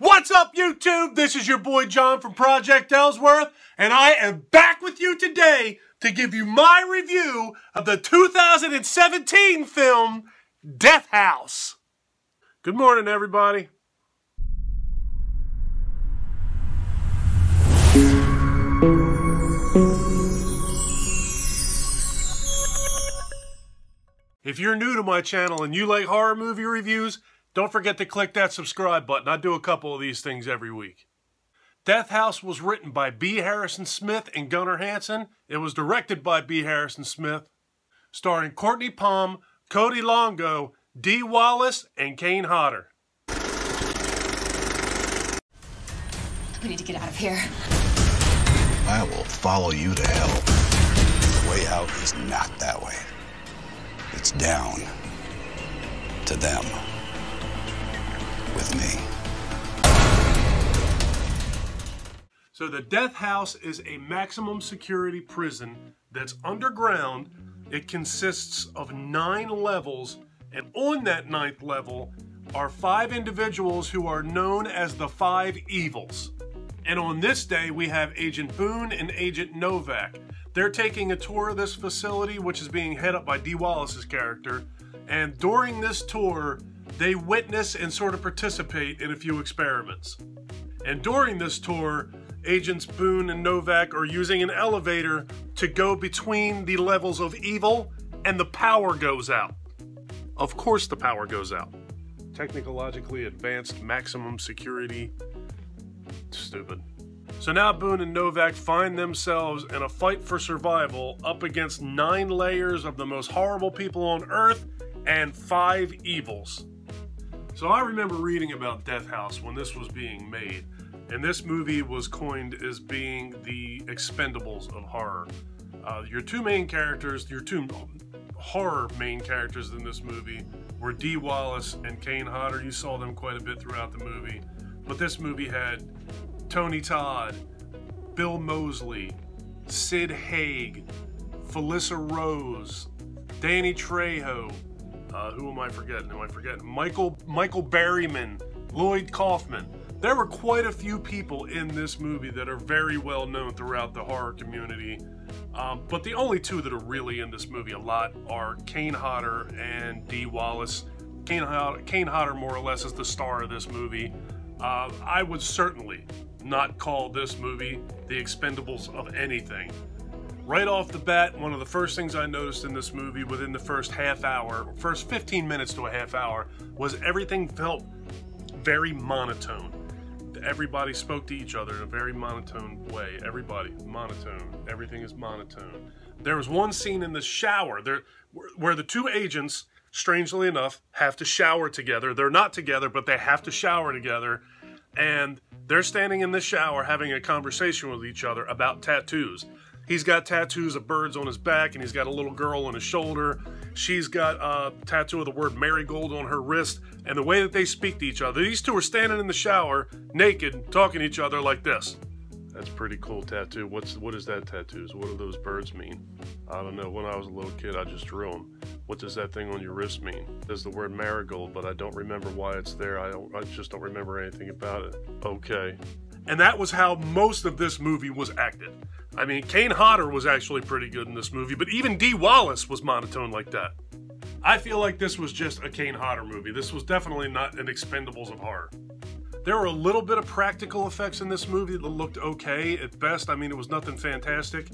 What's up, YouTube? This is your boy John from Project Ellsworth, and I am back with you today to give you my review of the 2017 film, Death House. Good morning, everybody. If you're new to my channel and you like horror movie reviews, don't forget to click that subscribe button. I do a couple of these things every week. Death House was written by B. Harrison Smith and Gunnar Hansen. It was directed by B. Harrison Smith, starring Courtney Palm, Cody Longo, Dee Wallace, and Kane Hodder. We need to get out of here. I will follow you to hell. The way out is not that way. It's down to them. With me. So the Death House is a maximum security prison that's underground. It consists of 9 levels, and on that 9th level are 5 individuals who are known as the 5 Evils. And on this day we have Agent Boone and Agent Novak. They're taking a tour of this facility, which is being headed up by Dee Wallace's character, and during this tour they witness and sort of participate in a few experiments. And during this tour, Agents Boone and Novak are using an elevator to go between the levels of evil, and the power goes out. Of course the power goes out. Technologically advanced maximum security. Stupid. So now Boone and Novak find themselves in a fight for survival up against 9 layers of the most horrible people on Earth and 5 evils. So I remember reading about Death House when this was being made, and this movie was coined as being the Expendables of horror. Your two horror main characters in this movie were Dee Wallace and Kane Hodder. You saw them quite a bit throughout the movie, but this movie had Tony Todd, Bill Moseley, Sid Haig, Felissa Rose, Danny Trejo, who am I forgetting? Michael Berryman, Lloyd Kaufman. There were quite a few people in this movie that are very well known throughout the horror community. But the only two that are really in this movie a lot are Kane Hodder and Dee Wallace. Kane Hodder more or less is the star of this movie. I would certainly not call this movie the Expendables of anything. Right off the bat, one of the first things I noticed in this movie within the first half hour, first 15 minutes to a half hour, was everything felt very monotone. Everybody spoke to each other in a very monotone way. Everybody, monotone. Everything is monotone. There was one scene in the shower where the two agents, strangely enough, have to shower together. They're not together, but they have to shower together. And they're standing in the shower having a conversation with each other about tattoos. He's got tattoos of birds on his back, and he's got a little girl on his shoulder. She's got a tattoo of the word marigold on her wrist, and the way that they speak to each other. These two are standing in the shower, naked, talking to each other like this. That's a pretty cool tattoo. What is that tattoo? What do those birds mean? I don't know. When I was a little kid, I just drew them. What does that thing on your wrist mean? There's the word marigold, but I don't remember why it's there. I just don't remember anything about it. Okay. And that was how most of this movie was acted. I mean, Kane Hodder was actually pretty good in this movie, but even Dee Wallace was monotone like that. I feel like this was just a Kane Hodder movie. This was definitely not an Expendables of horror. There were a little bit of practical effects in this movie that looked okay at best. I mean, it was nothing fantastic,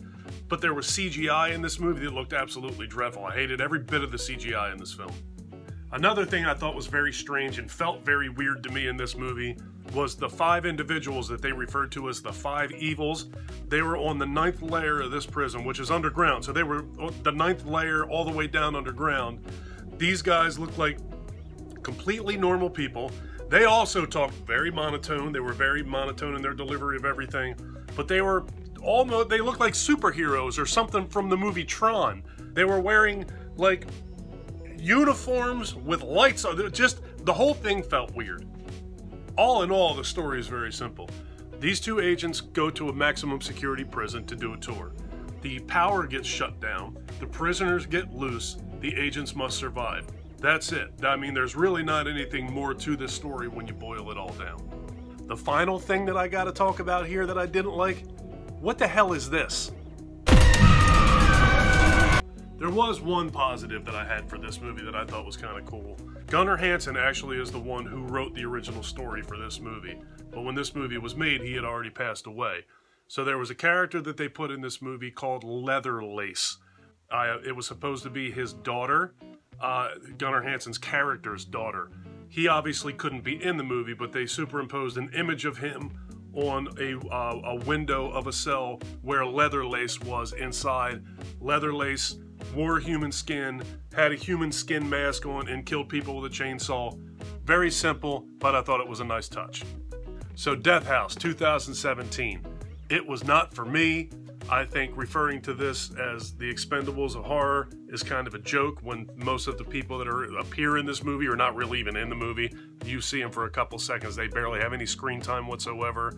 but there was CGI in this movie that looked absolutely dreadful. I hated every bit of the CGI in this film. Another thing I thought was very strange and felt very weird to me in this movie was the 5 individuals that they referred to as the 5 evils. They were on the 9th layer of this prison, which is underground. So they were the 9th layer all the way down underground. These guys looked like completely normal people. They also talked very monotone. They were very monotone in their delivery of everything, but they were almost, they looked like superheroes or something from the movie Tron. They were wearing like uniforms with lights on. Just the whole thing felt weird. All in all, the story is very simple. These two agents go to a maximum security prison to do a tour. The power gets shut down, the prisoners get loose, the agents must survive. That's it. I mean, there's really not anything more to this story when you boil it all down. The final thing that I gotta talk about here that I didn't like, what the hell is this? There was one positive that I had for this movie that I thought was kind of cool. Gunnar Hansen actually is the one who wrote the original story for this movie, but when this movie was made, he had already passed away. So there was a character that they put in this movie called Leather Lace. It was supposed to be his daughter, Gunnar Hansen's character's daughter. He obviously couldn't be in the movie, but they superimposed an image of him on a window of a cell where Leather Lace was inside. Leather Lace wore human skin, had a human skin mask on, and killed people with a chainsaw. Very simple, but I thought it was a nice touch. So Death House, 2017. It was not for me. I think referring to this as the Expendables of horror is kind of a joke when most of the people that appear in this movie are not really even in the movie. You see them for a couple seconds. They barely have any screen time whatsoever.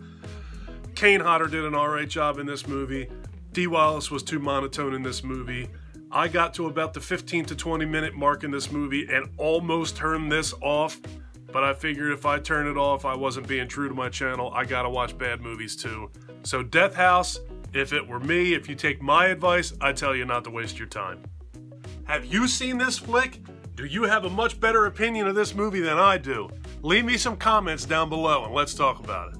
Kane Hodder did an alright job in this movie. Dee Wallace was too monotone in this movie. I got to about the 15 to 20 minute mark in this movie and almost turned this off, but I figured if I turn it off, I wasn't being true to my channel. I gotta watch bad movies too. So Death House, if it were me, if you take my advice, I tell you not to waste your time. Have you seen this flick? Do you have a much better opinion of this movie than I do? Leave me some comments down below and let's talk about it.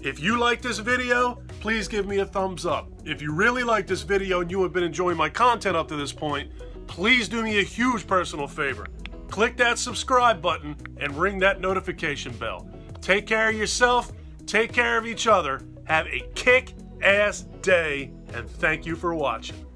If you like this video, please give me a thumbs up. If you really like this video and you have been enjoying my content up to this point, please do me a huge personal favor. Click that subscribe button and ring that notification bell. Take care of yourself, take care of each other, have a kick-ass day, and thank you for watching.